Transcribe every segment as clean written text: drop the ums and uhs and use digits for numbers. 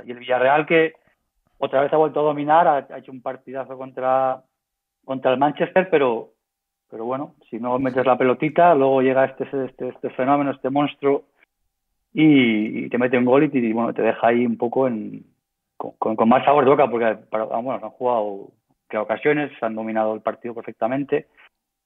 casa. Y el Villarreal, que otra vez ha vuelto a dominar, ha hecho un partidazo contra el Manchester, pero bueno, si no metes la pelotita, luego llega este fenómeno, este monstruo, y te mete un gol y bueno, te deja ahí un poco con más sabor de boca, porque bueno, han jugado que a ocasiones, han dominado el partido perfectamente,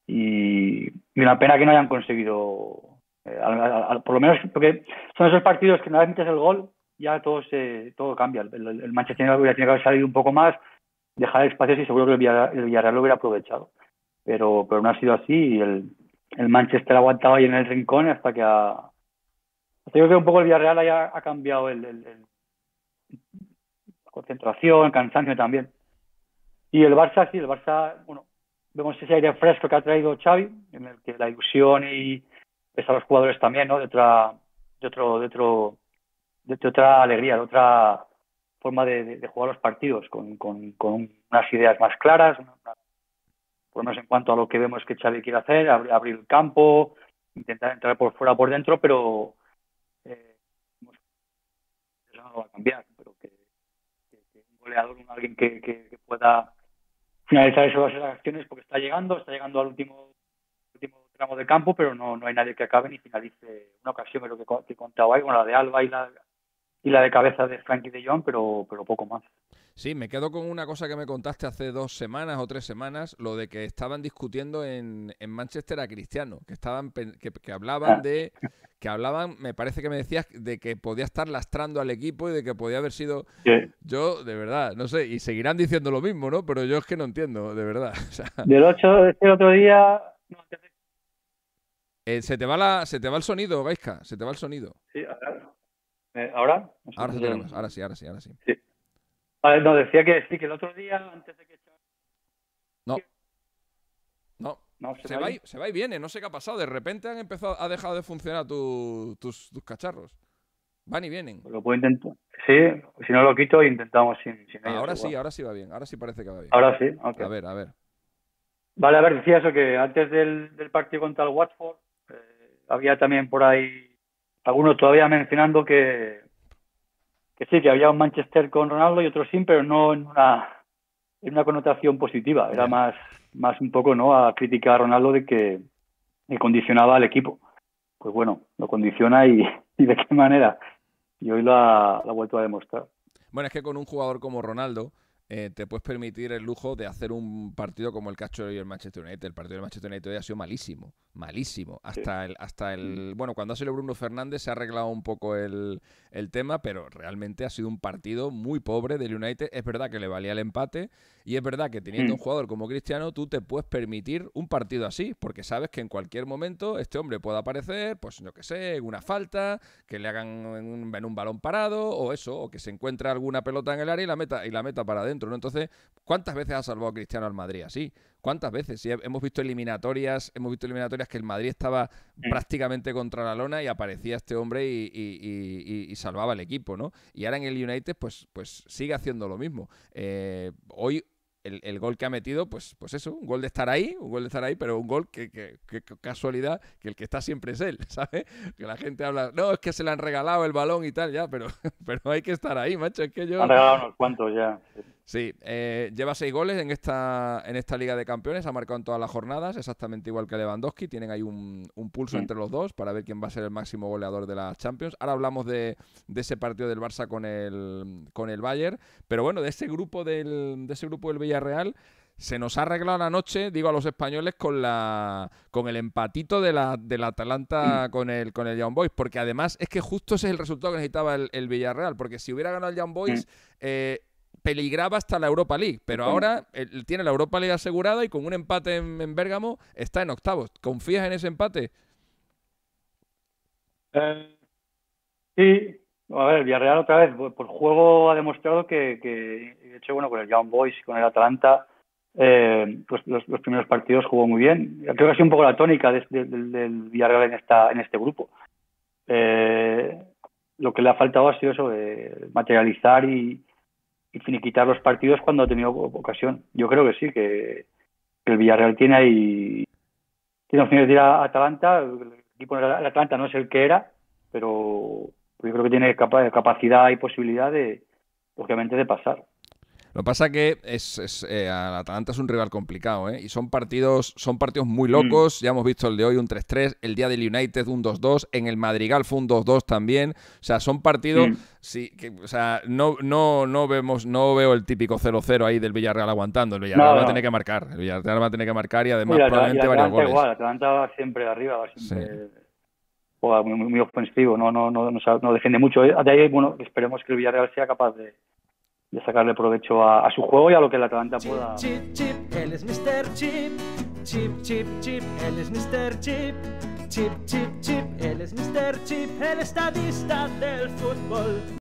y una pena que no hayan conseguido, por lo menos, porque son esos partidos que una vez metes el gol, ya todo cambia. El Manchester United hubiera tenido que haber salido un poco más, dejar espacios, y seguro que el Villarreal lo hubiera aprovechado. Pero no ha sido así, y el Manchester ha aguantado ahí en el rincón hasta que yo creo que un poco el Villarreal ha cambiado la concentración, el cansancio también. Y el Barça, sí, bueno, vemos ese aire fresco que ha traído Xavi, en el que la ilusión y a los jugadores también, ¿no? De otra alegría, de otra forma de jugar los partidos, con unas ideas más claras, por lo menos en cuanto a lo que vemos que Xavi quiere hacer, abrir el campo, intentar entrar por fuera, por dentro, pero eso no va a cambiar. Pero que un goleador, alguien que pueda finalizar esas acciones, porque está llegando al último tramo del campo, pero no hay nadie que acabe ni finalice una ocasión, creo que he contado ahí, bueno, la de Alba y la de cabeza de Frankie de Jong, pero poco más. Sí, me quedo con una cosa que me contaste hace 2 semanas o 3 semanas, lo de que estaban discutiendo en Manchester a Cristiano, que hablaban, me parece que me decías, de que podía estar lastrando al equipo y de que podía haber sido... Sí. Yo, de verdad, no sé, y seguirán diciendo lo mismo, ¿no? Pero yo es que no entiendo, de verdad. O sea... Del 8 del otro día... se te va el sonido, Gaisca, se te va el sonido. Sí, ¿ahora? No sé, ahora sí tenemos, ahora sí. Sí. Vale, no, decía que sí, que el otro día, antes de que... No se va y viene, no sé qué ha pasado, de repente ha dejado de funcionar tus cacharros. Van y vienen. Lo puedo intentar, sí, si no lo quito intentamos sin ellos. Ahora sí, igual. Ahora sí va bien, ahora sí parece que va bien. Ahora sí, ok. A ver. Vale, a ver, decía eso, que antes del partido contra el Watford había también por ahí algunos todavía mencionando que sí, que había un Manchester con Ronaldo y otro sin, pero no en una connotación positiva. Era más un poco, ¿no?, a criticar a Ronaldo de que condicionaba al equipo. Pues bueno, lo condiciona y de qué manera. Y hoy lo ha vuelto a demostrar. Bueno, es que con un jugador como Ronaldo te puedes permitir el lujo de hacer un partido como el que ha hecho hoy el Manchester United. El partido del Manchester United hoy ha sido malísimo. Hasta el bueno, cuando ha salido Bruno Fernández se ha arreglado un poco el tema, pero realmente ha sido un partido muy pobre del United. Es verdad que le valía el empate y es verdad que teniendo un jugador como Cristiano tú te puedes permitir un partido así, porque sabes que en cualquier momento este hombre puede aparecer, pues yo qué sé, en una falta, que le hagan en un balón parado o eso, o que se encuentre alguna pelota en el área y la meta para adentro, ¿no? Entonces, ¿cuántas veces ha salvado Cristiano al Madrid así? ¿Cuántas veces? Sí, hemos visto eliminatorias que el Madrid estaba prácticamente contra la lona y aparecía este hombre y salvaba al equipo, ¿no? Y ahora en el United pues sigue haciendo lo mismo. Hoy el gol que ha metido, pues eso, un gol de estar ahí, pero un gol que casualidad, que el que está siempre es él, ¿sabes? Que la gente habla, no, es que se le han regalado el balón y tal, ya, pero hay que estar ahí, macho, es que yo... Han regalado unos cuantos ya. Sí, lleva 6 goles en esta Liga de Campeones, ha marcado en todas las jornadas, exactamente igual que Lewandowski, tienen ahí un pulso entre los dos para ver quién va a ser el máximo goleador de la Champions. Ahora hablamos de ese partido del Barça con el Bayern, pero bueno, de ese grupo del Villarreal se nos ha arreglado la noche, digo a los españoles, con el empatito de la Atalanta con el Young Boys, porque además es que justo ese es el resultado que necesitaba el Villarreal, porque si hubiera ganado el Young Boys... peligraba hasta la Europa League, pero ahora él tiene la Europa League asegurada y con un empate en Bérgamo está en octavos. ¿Confías en ese empate? Sí. A ver, el Villarreal otra vez, por juego ha demostrado que de hecho, bueno, con el Young Boys y con el Atalanta, pues los primeros partidos jugó muy bien. Creo que ha sido un poco la tónica del Villarreal en este grupo. Lo que le ha faltado ha sido eso de materializar y finiquitar los partidos cuando ha tenido ocasión. Yo creo que sí, que el Villarreal tiene opciones de ir a Atalanta. El equipo de Atalanta no es el que era, pero yo creo que tiene capacidad y posibilidad de lógicamente, de pasar. Lo que pasa que Atalanta es un rival complicado, ¿eh? Y son partidos muy locos. Ya hemos visto el de hoy, un 3-3. El día del United, un 2-2. En el Madrigal fue un 2-2 también. O sea, son partidos... No veo el típico 0-0 ahí del Villarreal aguantando. El Villarreal va a tener que marcar. El Villarreal va a tener que marcar y además probablemente varios goles. Igual, Atalanta va siempre arriba, va siempre... Sí. Juega muy, muy ofensivo, no defiende mucho. De ahí, bueno, esperemos que el Villarreal sea capaz de sacarle provecho a su juego y a lo que el Atalanta pueda. Chip, chip, él es MisterChip. Chip, chip, chip, él es MisterChip. Chip, chip, chip, él es MisterChip, el estadista del fútbol.